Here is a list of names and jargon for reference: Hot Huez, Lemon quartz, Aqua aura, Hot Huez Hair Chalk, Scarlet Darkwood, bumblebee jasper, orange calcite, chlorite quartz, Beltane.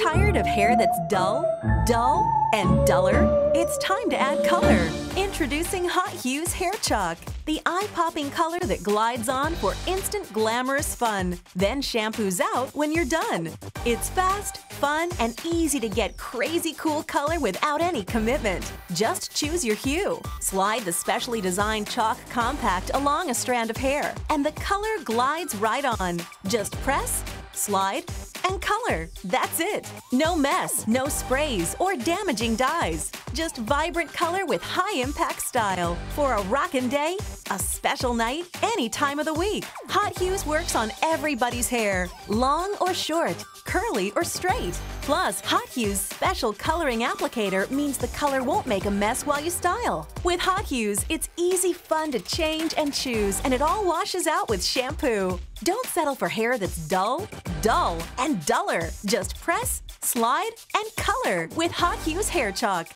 Tired of hair that's dull, dull, and duller? It's time to add color. Introducing Hot Huez Hair Chalk, the eye-popping color that glides on for instant glamorous fun, then shampoos out when you're done. It's fast, fun, and easy to get crazy cool color without any commitment. Just choose your hue. Slide the specially designed chalk compact along a strand of hair, and the color glides right on. Just press, slide, and color. That's it. No mess, no sprays, or damaging dyes. Just vibrant color with high-impact style. For a rockin' day, a special night, any time of the week. Hot Huez works on everybody's hair, long or short, curly or straight. Plus, Hot Huez's special coloring applicator means the color won't make a mess while you style. With Hot Huez, it's easy fun to change and choose, and it all washes out with shampoo. Don't settle for hair that's dull, dull, and duller. Just press, slide, and color with Hot Huez Hair Chalk.